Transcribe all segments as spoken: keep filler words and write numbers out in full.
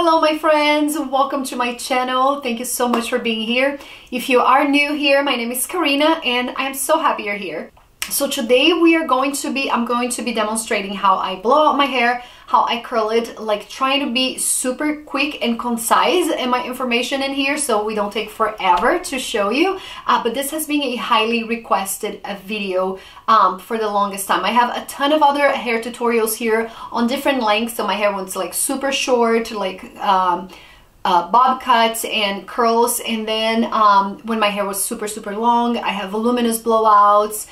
hello my friends, welcome to my channel. Thank you so much for being here. If you are new here, my name is Karina and I'm so happy you're here. So today we are going to be I'm going to be demonstrating how I blow out my hair, how I curl it, like trying to be super quick and concise in my information in here so we don't take forever to show you. Uh, but this has been a highly requested uh, video um, for the longest time. I have a ton of other hair tutorials here on different lengths. So my hair was like super short, like um, uh, bob cuts and curls. And then um, when my hair was super, super long, I have voluminous blowouts.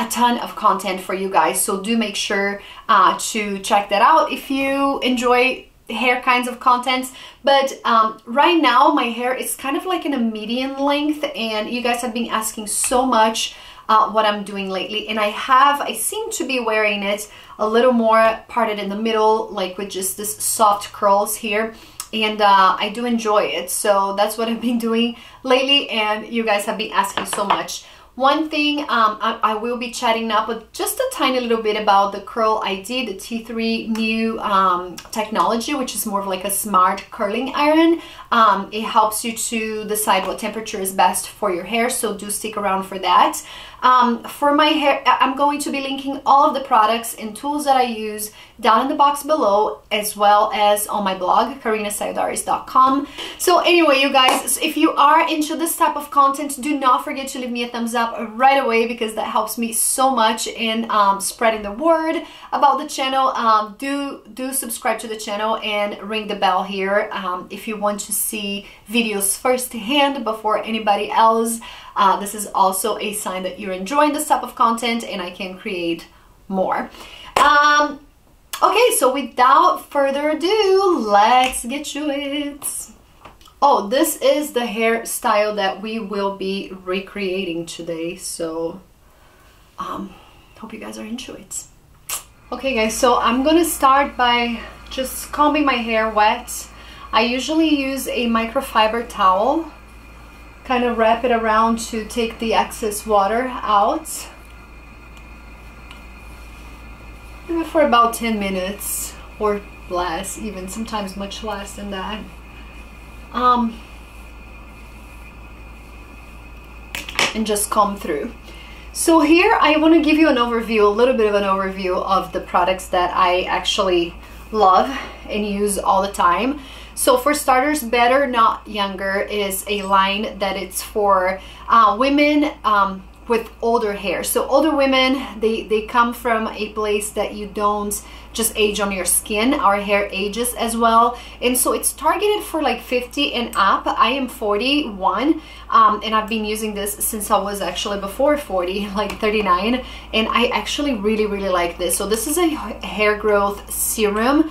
A ton of content for you guys, so do make sure uh, to check that out if you enjoy hair kinds of contents. But um, right now my hair is kind of like in a median length, and you guys have been asking so much uh, what I'm doing lately, and I have I seem to be wearing it a little more parted in the middle, like with just this soft curls here. And uh, I do enjoy it, so that's what I've been doing lately, and you guys have been asking so much. One thing um, I, I will be chatting up with just a tiny little bit about the Curl I D, the T three new um, technology, which is more of like a smart curling iron. Um, it helps you to decide what temperature is best for your hair, so do stick around for that. Um, for my hair, I'm going to be linking all of the products and tools that I use down in the box below, as well as on my blog, karina style diaries dot com. So anyway, you guys, if you are into this type of content, do not forget to leave me a thumbs up right away, because that helps me so much in um, spreading the word about the channel. Um, do, do subscribe to the channel and ring the bell here um, if you want to see videos firsthand before anybody else. Uh, this is also a sign that you're enjoying this type of content and I can create more. Um, okay, so without further ado, let's get to it. Oh, this is the hairstyle that we will be recreating today. So, um, hope you guys are into it. Okay guys, so I'm gonna start by just combing my hair wet. I usually use a microfiber towel. Kind of wrap it around to take the excess water out. Leave it for about ten minutes or less, even sometimes much less than that. Um, and just comb through. So here I want to give you an overview, a little bit of an overview of the products that I actually love and use all the time. So for starters, Better Not Younger is a line that it's for uh, women um, with older hair. So older women, they, they come from a place that you don't just age on your skin. Our hair ages as well. And so it's targeted for like fifty and up. I am forty-one um, and I've been using this since I was actually before forty, like thirty-nine. And I actually really, really like this. So this is a hair growth serum.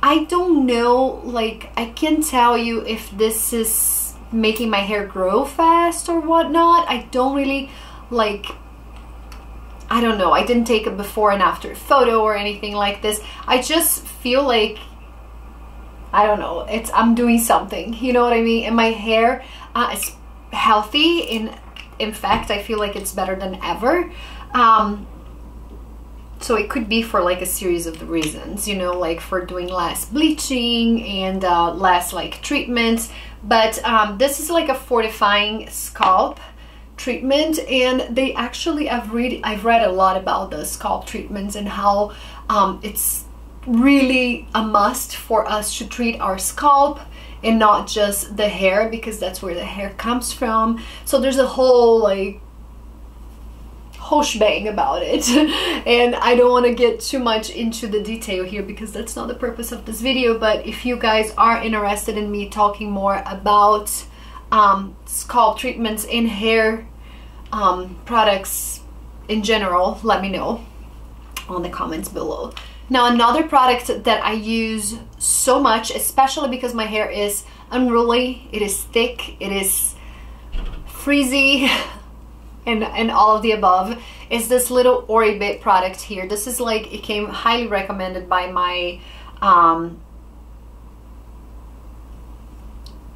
I don't know, like, I can't tell you if this is making my hair grow fast or whatnot. I don't really, like, I don't know. I didn't take a before and after photo or anything like this. I just feel like, I don't know, it's, I'm doing something, you know what I mean? And my hair uh, is healthy, and in fact, I feel like it's better than ever. Um, So it could be for like a series of reasons, you know, like for doing less bleaching and uh, less like treatments. But um, this is like a fortifying scalp treatment, and they actually, I've read, I've read a lot about the scalp treatments and how um, it's really a must for us to treat our scalp and not just the hair, because that's where the hair comes from. So there's a whole like whole shebang about it and I don't want to get too much into the detail here because that's not the purpose of this video. But if you guys are interested in me talking more about um, scalp treatments and hair um, products in general, let me know on the comments below. Now, another product that I use so much, especially because my hair is unruly, it is thick, it is frizzy, And, and all of the above, is this little Oribe product here. This is like, it came highly recommended by my um,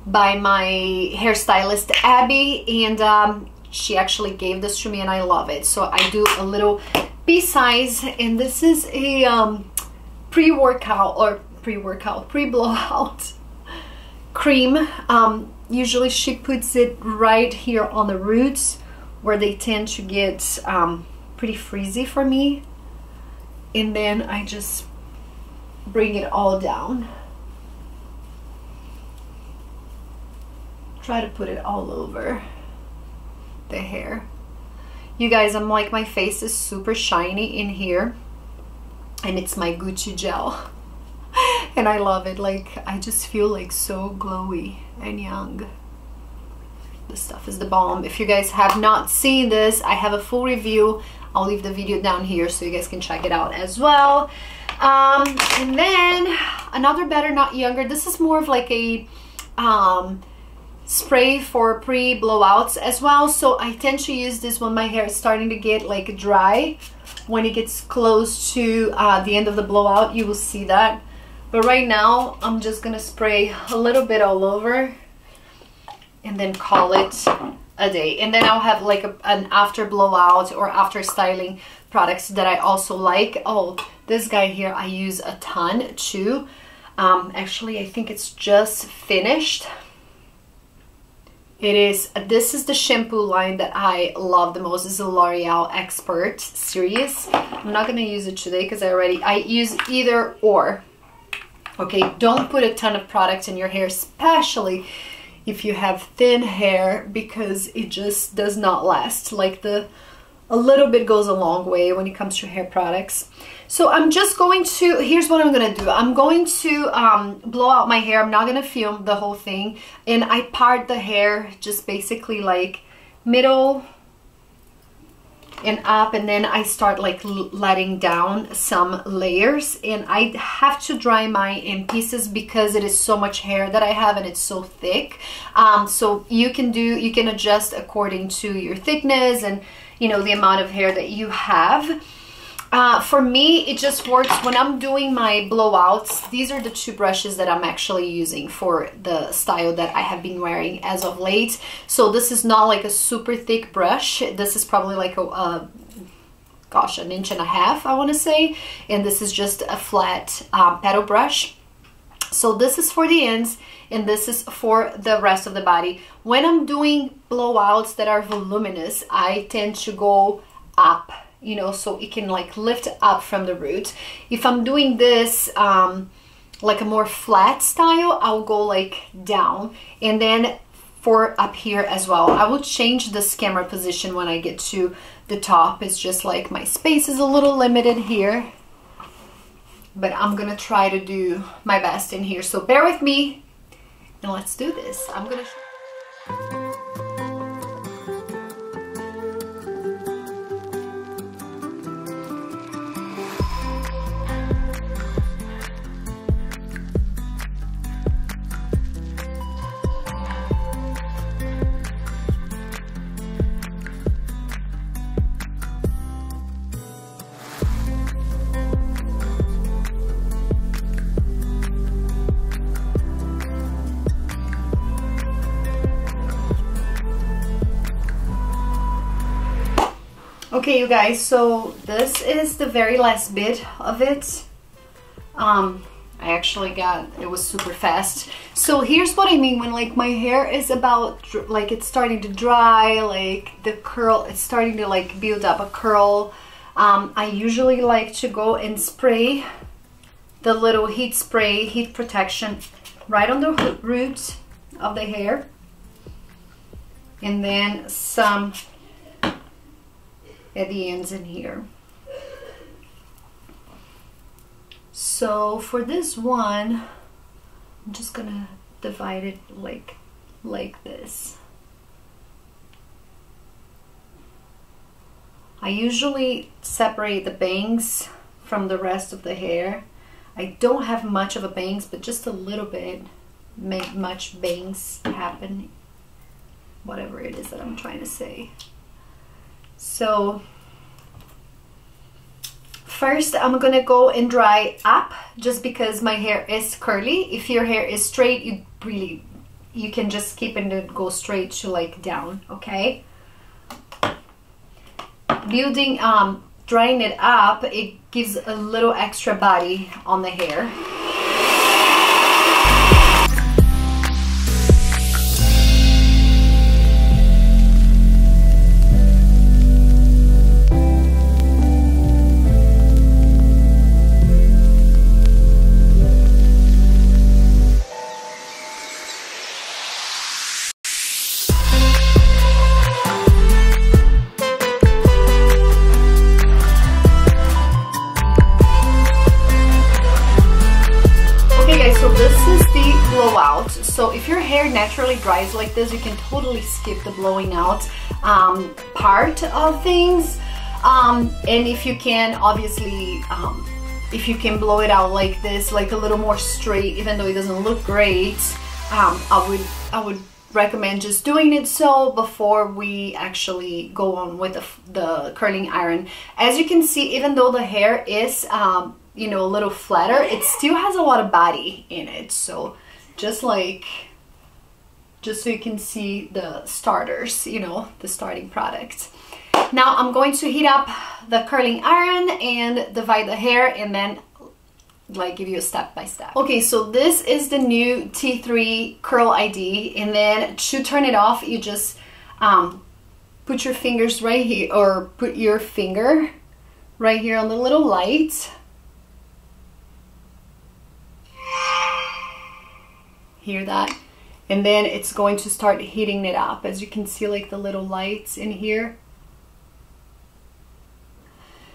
by my hairstylist Abby, and um, she actually gave this to me and I love it. So I do a little pea size, and this is a um, pre-workout or pre-workout pre-blowout cream, um, usually she puts it right here on the roots where they tend to get um, pretty frizzy for me, and then I just bring it all down. Try to put it all over the hair. You guys, I'm like, my face is super shiny in here, and it's my Gucci gel. And I love it. Like, I just feel like so glowy and young. This stuff is the bomb. If you guys have not seen this, I have a full review. I'll leave the video down here so you guys can check it out as well. Um, and then another Better Not Younger. This is more of like a um, spray for pre-blowouts as well, so I tend to use this when my hair is starting to get like dry. When it gets close to uh, the end of the blowout, you will see that, but right now I'm just gonna spray a little bit all over and then call it a day. And then I'll have like a, an after blowout or after styling products that I also like. Oh, this guy here I use a ton too. Um, actually, I think it's just finished. It is, this is the shampoo line that I love the most. It's the L'Oreal Expert Series. I'm not gonna use it today because I already, I use either or. Okay, don't put a ton of product in your hair, especially if you have thin hair, because it just does not last. Like the, a little bit goes a long way when it comes to hair products. So I'm just going to, here's what I'm gonna do. I'm going to um, blow out my hair. I'm not gonna film the whole thing. And I part the hair just basically like middle and up, and then I start like letting down some layers. And I have to dry mine in pieces because it is so much hair that I have and it's so thick. Um, so you can do, you can adjust according to your thickness and, you know, the amount of hair that you have. Uh, for me, it just works when I'm doing my blowouts. These are the two brushes that I'm actually using for the style that I have been wearing as of late. So this is not like a super thick brush. This is probably like a, uh, gosh, an inch and a half, I want to say. And this is just a flat uh, petal brush. So this is for the ends, and this is for the rest of the body. When I'm doing blowouts that are voluminous, I tend to go up, you know, so it can like lift up from the root. If I'm doing this um, like a more flat style, I'll go like down, and then for up here as well. I will change this camera position when I get to the top. It's just like my space is a little limited here, but I'm gonna try to do my best in here. So bear with me and let's do this. I'm gonna show Okay, you guys, so this is the very last bit of it. Um, I actually got, it was super fast. So here's what I mean when like my hair is about, like it's starting to dry, like the curl, it's starting to like build up a curl. Um, I usually like to go and spray the little heat spray, heat protection right on the roots of the hair. And then some at the ends in here. So for this one, I'm just gonna divide it like like this. I usually separate the bangs from the rest of the hair. I don't have much of a bangs, but just a little bit make much bangs happen, whatever it is that I'm trying to say. So first I'm gonna go and dry up just because my hair is curly. If your hair is straight, you really, you can just skip and then go straight to like down, okay? Building, um, drying it up, it gives a little extra body on the hair. blow out. So if your hair naturally dries like this, you can totally skip the blowing out um, part of things. Um, and if you can, obviously, um, if you can blow it out like this, like a little more straight, even though it doesn't look great, um, I would, I would recommend just doing it so before we actually go on with the, the curling iron. As you can see, even though the hair is, um, you know, a little flatter, it still has a lot of body in it. So just like, just so you can see the starters, you know, the starting product. Now I'm going to heat up the curling iron and divide the hair, and then like give you a step by step. Okay, so this is the new T three Curl I D, and then to turn it off, you just um, put your fingers right here, or put your finger right here on the little light. Hear that? And then it's going to start heating it up. As you can see, like the little lights in here.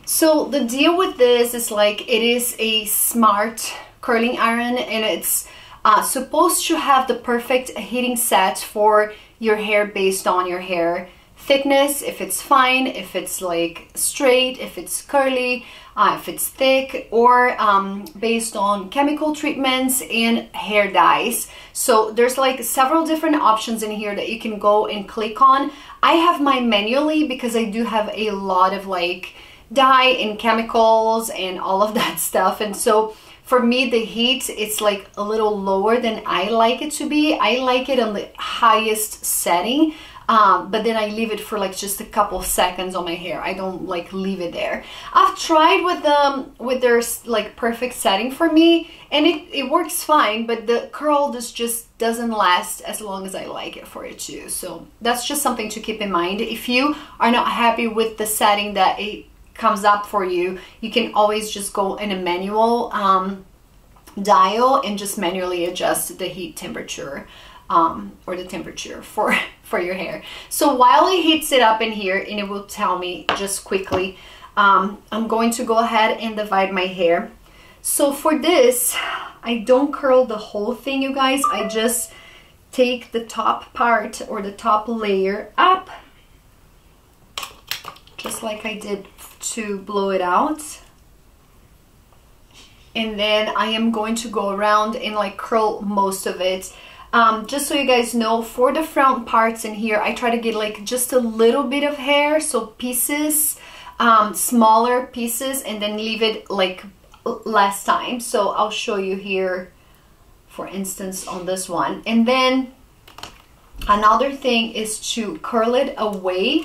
So the deal with this is like it is a smart curling iron, and it's uh, supposed to have the perfect heating set for your hair based on your hair thickness, if it's fine, if it's like straight, if it's curly, uh, if it's thick, or um, based on chemical treatments and hair dyes. So there's like several different options in here that you can go and click on. I have mine manually because I do have a lot of like dye and chemicals and all of that stuff, and so for me the heat, it's like a little lower than I like it to be. I like it on the highest setting, um, but then I leave it for like just a couple seconds on my hair. I don't like leave it there. I've tried with um with their like perfect setting for me, and it, it works fine, but the curl just just doesn't last as long as I like it for it to. So that's just something to keep in mind. If you are not happy with the setting that it comes up for you, you can always just go in a manual um, dial and just manually adjust the heat temperature um, or the temperature for for your hair. So while it heats it up in here, and it will tell me just quickly, um, I'm going to go ahead and divide my hair. So for this, I don't curl the whole thing, you guys. I just take the top part or the top layer up, just like I did to blow it out, and then I am going to go around and like curl most of it. Um, just so you guys know, for the front parts in here, I try to get like just a little bit of hair, so pieces, um, smaller pieces, and then leave it like last time. So I'll show you here, for instance, on this one. And then another thing is to curl it away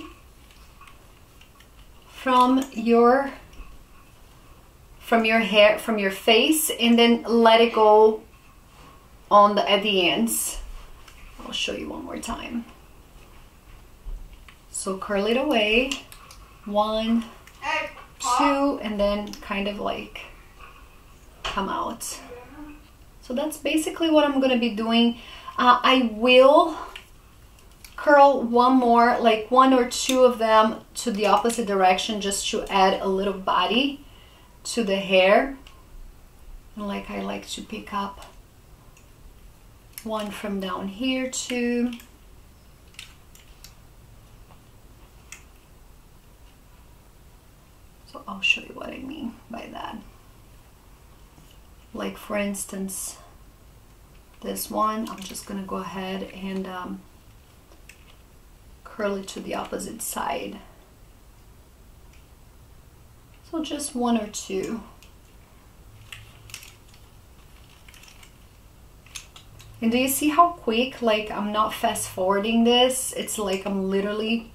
from your from your hair, from your face, and then let it go on the at the ends. I'll show you one more time. So curl it away, one, two, and then kind of like come out. So that's basically what I'm gonna be doing. Uh, I will curl one more, like one or two of them to the opposite direction, just to add a little body to the hair. And like I like to pick up one from down here too. So I'll show you what I mean by that. Like for instance, this one, I'm just gonna go ahead and um, curl it to the opposite side. So just one or two. And do you see how quick, like I'm not fast forwarding this? It's like I'm literally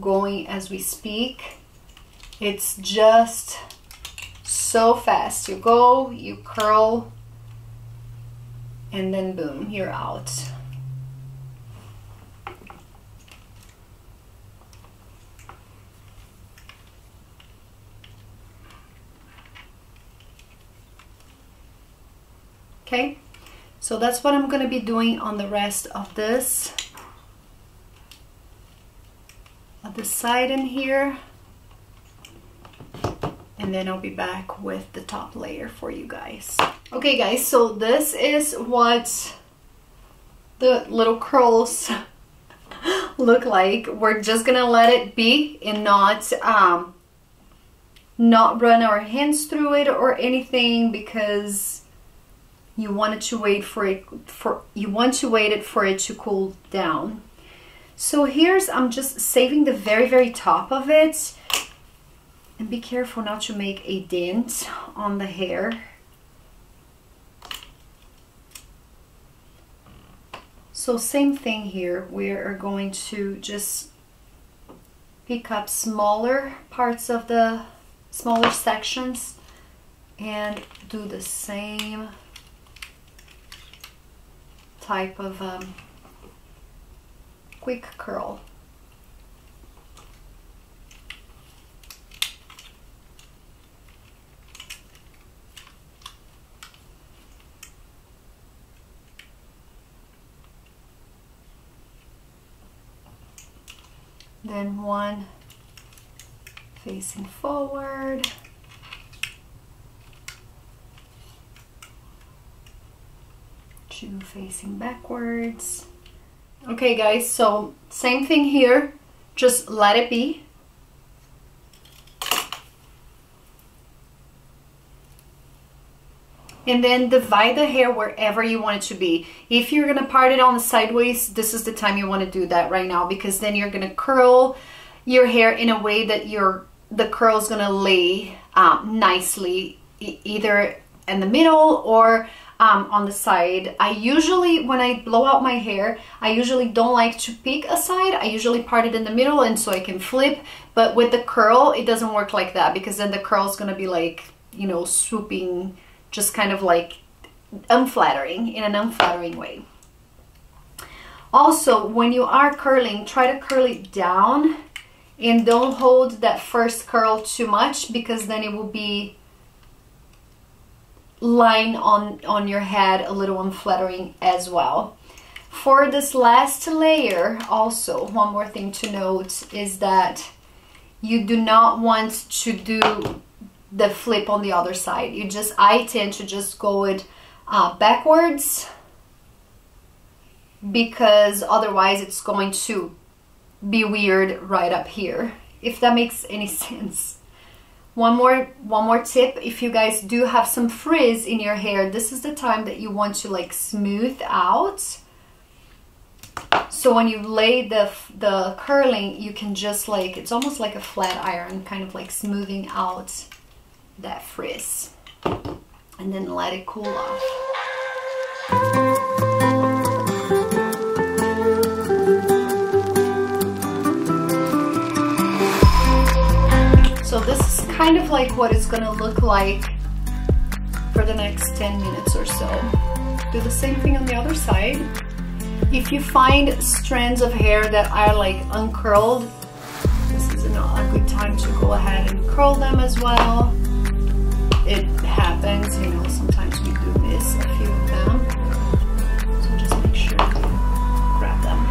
going as we speak. It's just so fast. You go, you curl, and then boom, you're out. Okay, so that's what I'm going to be doing on the rest of this, on the side in here, and and then I'll be back with the top layer for you guys. Okay guys, so this is what the little curls look like. We're just gonna let it be and not um not run our hands through it or anything, because you wanted to wait for it for you want to wait it for it to cool down. So here's, I'm just saving the very very top of it, and be careful not to make a dent on the hair. So same thing here, we are going to just pick up smaller parts of the smaller sections and do the same type of um, quick curl. Then one facing forward. Two facing backwards. Okay guys, so same thing here. Just let it be. And then divide the hair wherever you want it to be. If you're gonna part it on the sideways, this is the time you wanna do that right now, because then you're gonna curl your hair in a way that your the curl's gonna lay um, nicely, e either in the middle or um, on the side. I usually, when I blow out my hair, I usually don't like to pick a side. I usually part it in the middle and so I can flip, but with the curl, it doesn't work like that, because then the curl's gonna be like, you know, swooping, just kind of like unflattering, in an unflattering way. Also, when you are curling, try to curl it down and don't hold that first curl too much, because then it will be lying on, on your head, a little unflattering as well. For this last layer, also, one more thing to note is that you do not want to do the flip on the other side. You just, I tend to just go it uh, backwards, because otherwise it's going to be weird right up here, if that makes any sense. One more, one more tip, if you guys do have some frizz in your hair, this is the time that you want to like smooth out. So when you lay the, the curling, you can just like, it's almost like a flat iron, kind of like smoothing out that frizz, and then let it cool off. So this is kind of like what it's gonna look like for the next ten minutes or so. Do the same thing on the other side. If you find strands of hair that are like uncurled, this is not a good time to go ahead and curl them as well. It happens, you know, sometimes we do miss a few of them. So just make sure you grab them.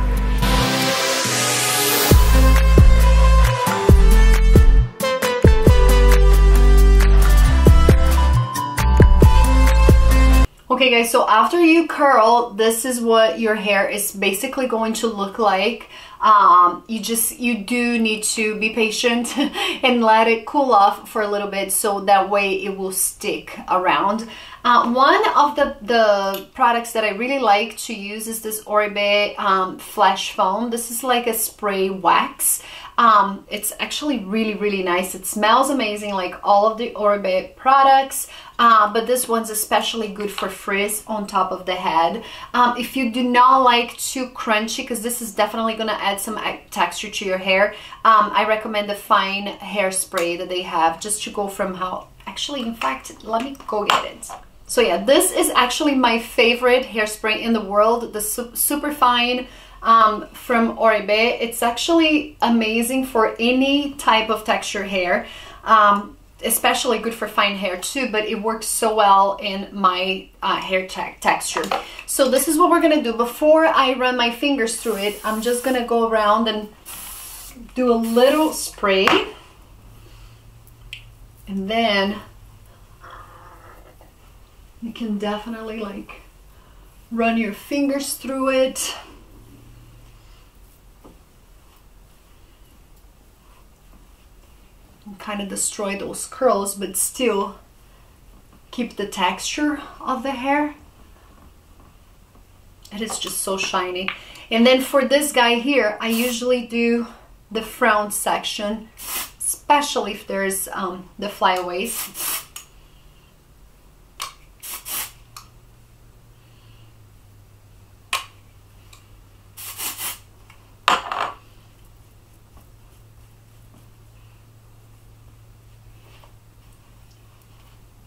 Okay guys, so after you curl, this is what your hair is basically going to look like. Um, you just, you do need to be patient and let it cool off for a little bit, so that way it will stick around. Uh, one of the, the products that I really like to use is this Oribe um, Flash Foam. This is like a spray wax. Um, it's actually really, really nice. It smells amazing, like all of the Oribe products, uh, but this one's especially good for frizz on top of the head. Um, if you do not like too crunchy, because this is definitely going to add some texture to your hair, um, I recommend the fine hairspray that they have, just to go from how... Actually, in fact, let me go get it. So yeah, this is actually my favorite hairspray in the world, the su super fine um, from Oribe. It's actually amazing for any type of texture hair, um, especially good for fine hair too, but it works so well in my uh, hair te texture. So this is what we're gonna do. Before I run my fingers through it, I'm just gonna go around and do a little spray. And then you can definitely like run your fingers through it. And kind of destroy those curls, but still keep the texture of the hair. It is just so shiny. And then for this guy here, I usually do the frown section, especially if there's um, the flyaways.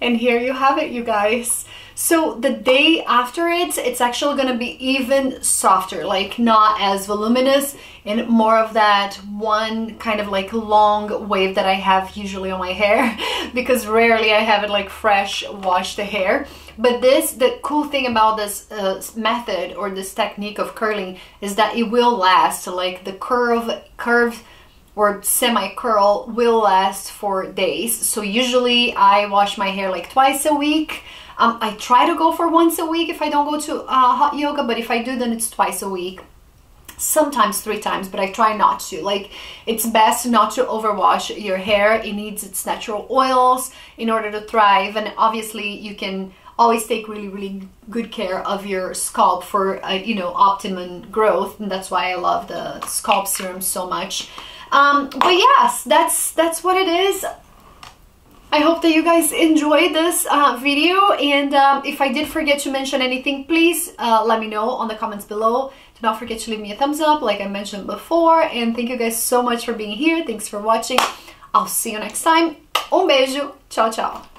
And here you have it, you guys. So the day after it, it's actually gonna be even softer, like not as voluminous and more of that one kind of like long wave that I have usually on my hair, because rarely I have it like fresh wash the hair. But this, the cool thing about this uh, method or this technique of curling is that it will last, like the curve, curve or semi-curl will last for days. So usually I wash my hair like twice a week. Um, I try to go for once a week if I don't go to uh, hot yoga, but if I do, then it's twice a week. Sometimes three times, but I try not to. Like, it's best not to overwash your hair. It needs its natural oils in order to thrive. And obviously you can always take really, really good care of your scalp for, uh, you know, optimum growth. And that's why I love the scalp serum so much. Um, but yes, that's, that's what it is. I hope that you guys enjoyed this uh, video, and um, if I did forget to mention anything, please uh, let me know on the comments below. Do not forget to leave me a thumbs up like I mentioned before, and thank you guys so much for being here. Thanks for watching. I'll see you next time. Um beijo. Ciao, ciao.